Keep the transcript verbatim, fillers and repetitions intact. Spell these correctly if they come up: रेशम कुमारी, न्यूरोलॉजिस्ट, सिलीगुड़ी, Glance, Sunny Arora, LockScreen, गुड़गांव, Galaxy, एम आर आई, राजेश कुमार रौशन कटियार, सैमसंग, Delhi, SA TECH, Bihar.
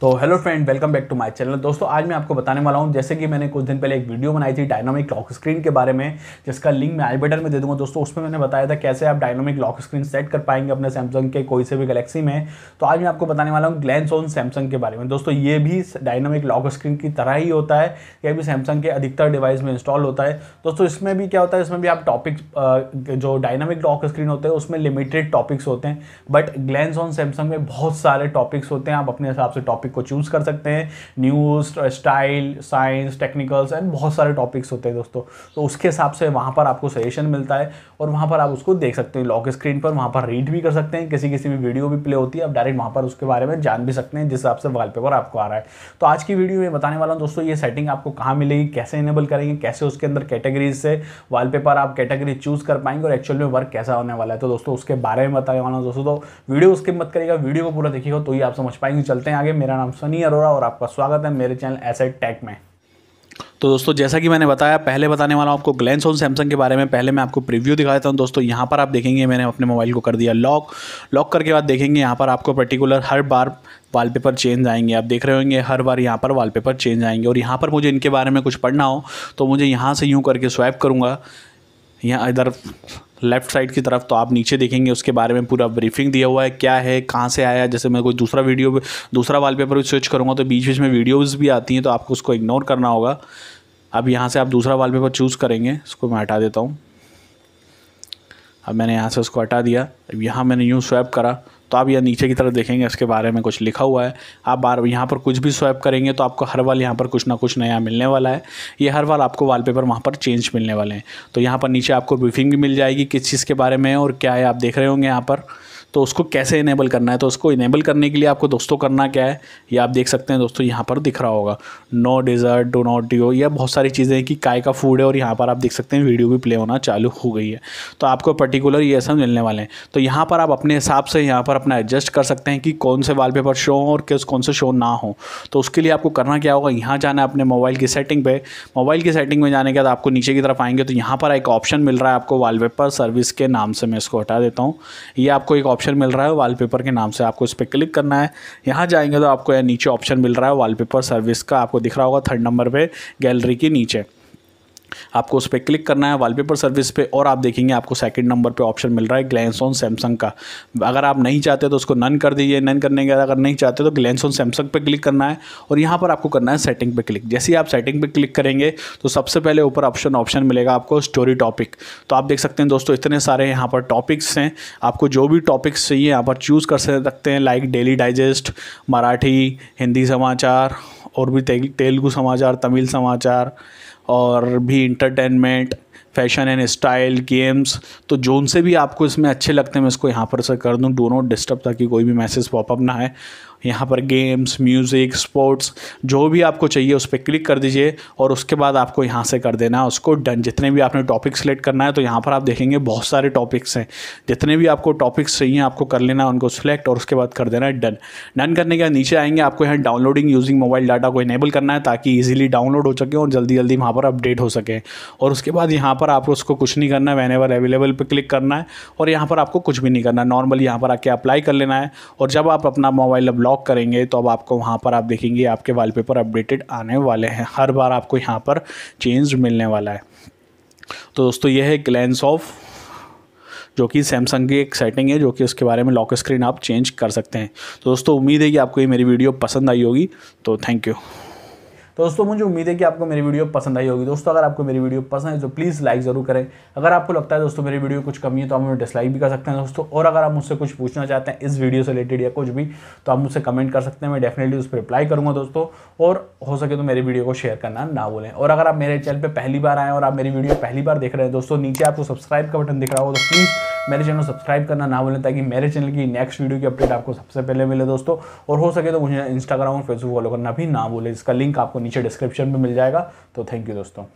तो hello friend, welcome back to my channel. दोस्तों आज मैं आपको बताने वाला हूं, जैसे कि मैंने कुछ दिन पहले एक वीडियो बनाई थी डायनामिक लॉक स्क्रीन के बारे में, जिसका लिंक मैं आई बटन में दे दूंगा। दोस्तों उसमें मैंने बताया था कैसे आप डायनामिक लॉक स्क्रीन सेट कर पाएंगे अपने सैमसंग के कोई से भी गैलेक्सी में। तो आज मैं आपको बताने वाला हूँ ग्लैंस ऑन सैमसंग के बारे में। दोस्तों ये भी डायनामिक लॉक स्क्रीन की तरह ही होता है, यह भी सैमसंग के अधिकतर डिवाइस में इंस्टॉल होता है। दोस्तों इसमें भी क्या होता है, इसमें भी आप टॉपिक्स, जो डायनामिक लॉक स्क्रीन होते हैं उसमें लिमिटेड टॉपिक्स होते हैं, बट ग्लैंस ऑन सैमसंग में बहुत सारे टॉपिक्स होते हैं। आप अपने हिसाब से टॉपिक को चूज कर सकते हैं, news, style, science, technicals and बहुत सारे टॉपिक्स होते हैं दोस्तों। तो उसके हिसाब से वहाँ पर आपको सजेशन मिलता है और वहाँ पर आप उसको देख सकते हैं लॉक स्क्रीन पर, वहाँ पर रीड भी कर सकते हैं, किसी किसी में वीडियो भी प्ले होती है, आप डायरेक्ट वहाँ पर उसके बारे में जान भी सकते हैं जिस हिसाब से वॉलपेपर आपको आ रहा है। तो आज की वीडियो में बताने वाला हूँ दोस्तों ये सेटिंग आपको कहाँ मिलेगी, कैसे इनेबल करेंगे, कैसे उसके अंदर कैटेगरीज से वॉलपेपर आप कैटेगरी चूज कर पाएंगे और एक्चुअल में वर्क कैसा होने वाला है। तो दोस्तों उसके बारे में बताने वाला हूँ दोस्तों, तो वीडियो उसके मत करिएगा, वीडियो को पूरा देखिएगा तो ही आप समझ पाएंगे। चलते हैं आगे। मेरा नाम सनी अरोरा और आपका स्वागत है मेरे चैनल एस ए टेक में। तो दोस्तों जैसा कि मैंने बताया, पहले बताने वाला हूँ आपको ग्लैंस ऑन सैमसंग के बारे में। पहले मैं आपको प्रीव्यू दिखा देता हूँ दोस्तों। यहाँ पर आप देखेंगे मैंने अपने मोबाइल को कर दिया लॉक। लॉक करके बाद देखेंगे यहाँ पर आपको पर्टिकुलर हर बार वॉलपेपर चेंज आएंगे। आप देख रहे होंगे हर बार यहाँ पर वॉलपेपर चेंज आएंगे। और यहाँ पर मुझे इनके बारे में कुछ पढ़ना हो तो मुझे यहाँ से यूँ करके स्वाइप करूँगा यहाँ इधर लेफ्ट साइड की तरफ, तो आप नीचे देखेंगे उसके बारे में पूरा ब्रीफिंग दिया हुआ है, क्या है, कहाँ से आया। जैसे मैं कोई दूसरा वीडियो, दूसरा वॉलपेपर भी स्विच करूँगा तो बीच बीच में वीडियोज़ भी आती हैं, तो आपको उसको इग्नोर करना होगा। अब यहाँ से आप दूसरा वॉलपेपर चूज़ करेंगे, उसको मैं हटा देता हूँ। अब मैंने यहाँ से उसको हटा दिया। अब यहाँ मैंने यूँ स्वैप करा तो आप यह नीचे की तरफ देखेंगे उसके बारे में कुछ लिखा हुआ है। आप बार यहाँ पर कुछ भी स्वैप करेंगे तो आपको हर बार यहाँ पर कुछ ना कुछ नया मिलने वाला है। ये हर बार आपको वॉलपेपर वहाँ पर चेंज मिलने वाले हैं। तो यहाँ पर नीचे आपको ब्रीफिंग भी मिल जाएगी किस चीज़ के बारे में और क्या है, आप देख रहे होंगे यहाँ पर। तो उसको कैसे इनेबल करना है, तो उसको इनेबल करने के लिए आपको दोस्तों करना क्या है, ये आप देख सकते हैं दोस्तों। यहाँ पर दिख रहा होगा no dessert, do not do, यह बहुत सारी चीज़ें हैं कि काय का फूड है। और यहाँ पर आप देख सकते हैं वीडियो भी प्ले होना चालू हो गई है। तो आपको पर्टिकुलर ये सब मिलने वाले हैं। तो यहाँ पर आप अपने हिसाब से यहाँ पर अपना एडजस्ट कर सकते हैं कि कौन से वॉलपेपर शो हो और किस कौन से शो ना हो। तो उसके लिए आपको करना क्या होगा, यहाँ जाना है अपने मोबाइल की सेटिंग पे। मोबाइल की सेटिंग में जाने के बाद आपको नीचे की तरफ आएंगे तो यहाँ पर एक ऑप्शन मिल रहा है आपको वॉलपेपर सर्विस के नाम से। मैं इसको हटा देता हूँ। ये आपको एक ऑप्शन मिल रहा है वॉलपेपर के नाम से, आपको इस पर क्लिक करना है। यहाँ जाएंगे तो आपको यह नीचे ऑप्शन मिल रहा है वॉलपेपर सर्विस का, आपको दिख रहा होगा थर्ड नंबर पर गैलरी के नीचे। आपको उस पर क्लिक करना है वॉलपेपर सर्विस पे। और आप देखेंगे आपको सेकंड नंबर पे ऑप्शन मिल रहा है ग्लैंस ऑन सैमसंग का। अगर आप नहीं चाहते तो उसको नन कर दीजिए। नन करने के बाद अगर नहीं चाहते तो ग्लैंस ऑन सैमसंग पे क्लिक करना है और यहाँ पर आपको करना है सेटिंग पे क्लिक। जैसे ही आप सेटिंग पे क्लिक करेंगे तो सबसे पहले ऊपर ऑप्शन ऑप्शन मिलेगा आपको स्टोरी टॉपिक। तो आप देख सकते हैं दोस्तों इतने सारे यहाँ पर टॉपिक्स हैं। आपको जो भी टॉपिक्स चाहिए यहाँ पर चूज़ कर सकते हैं, like daily digest, Marathi, Hindi समाचार और भी तेलुगु समाचार, तमिल समाचार और भी entertainment, fashion and style, games. तो जोन से भी आपको इसमें अच्छे लगते हैं मैं इसको यहाँ पर से कर दूँ डू नॉट डिस्टर्ब, ताकि कोई भी मैसेज पॉपअप ना है। यहाँ पर गेम्स, म्यूज़िक, स्पोर्ट्स, जो भी आपको चाहिए उस पर क्लिक कर दीजिए और उसके बाद आपको यहाँ से कर देना है उसको डन। जितने भी आपने टॉपिक सेलेक्ट करना है, तो यहाँ पर आप देखेंगे बहुत सारे टॉपिक्स हैं, जितने भी आपको टॉपिक्स चाहिए आपको कर लेना है उनको सेलेक्ट और उसके बाद कर देना है डन। डन करने के बाद नीचे आएंगे, आपको यहाँ डाउनलोडिंग यूजिंग मोबाइल डाटा को इनेबल करना है ताकि ईजिली डाउनलोड हो सके और जल्दी जल्दी वहाँ पर अपडेट हो सके। और उसके बाद यहाँ पर आपको उसको कुछ नहीं करना है, वैन एवर अवेलेबल पर क्लिक करना है और यहाँ पर आपको कुछ भी नहीं करना है। नॉर्मली यहाँ पर आके अप्लाई कर लेना है और जब आप अपना मोबाइल अब लॉक करेंगे तो अब आपको वहाँ पर आप देखेंगे आपके वॉलपेपर अपडेटेड आने वाले हैं। हर बार आपको यहाँ पर चेंज मिलने वाला है। तो दोस्तों यह है ग्लैंस ऑफ, जो कि सैमसंग की एक सेटिंग है, जो कि उसके बारे में लॉक स्क्रीन आप चेंज कर सकते हैं। तो दोस्तों उम्मीद है कि आपको ये मेरी वीडियो पसंद आई होगी। तो थैंक यू। तो दोस्तों मुझे उम्मीद है कि आपको मेरी वीडियो पसंद आई होगी। दोस्तों अगर आपको मेरी वीडियो पसंद है तो प्लीज़ लाइक ज़रूर करें। अगर आपको लगता है दोस्तों मेरी वीडियो कुछ कमी है तो आप मुझे डिसलाइक भी कर सकते हैं दोस्तों। और अगर आप मुझसे कुछ पूछना चाहते हैं इस वीडियो से रिलेटेड या कुछ भी, तो आप मुझसे कमेंट कर सकते हैं, मैं डेफिनेटली उस पर रिप्लाई करूँगा दोस्तों। और हो सके तो मेरी वीडियो को शेयर करना ना भूलें। और अगर आप मेरे चैनल पर पहली बार आएँ और आप मेरी वीडियो पहली बार देख रहे हैं दोस्तों, नीचे आपको सब्सक्राइब का बटन दिख रहा होगा, तो प्लीज़ मेरे चैनल सब्सक्राइब करना ना भूलें ताकि मेरे चैनल की नेक्स्ट वीडियो की अपडेट आपको सबसे पहले मिले दोस्तों। और हो सके तो मुझे इंस्टाग्राम और फेसबुक फॉलो करना भी ना भूलें, इसका लिंक आपको नीचे डिस्क्रिप्शन में मिल जाएगा। तो थैंक यू दोस्तों।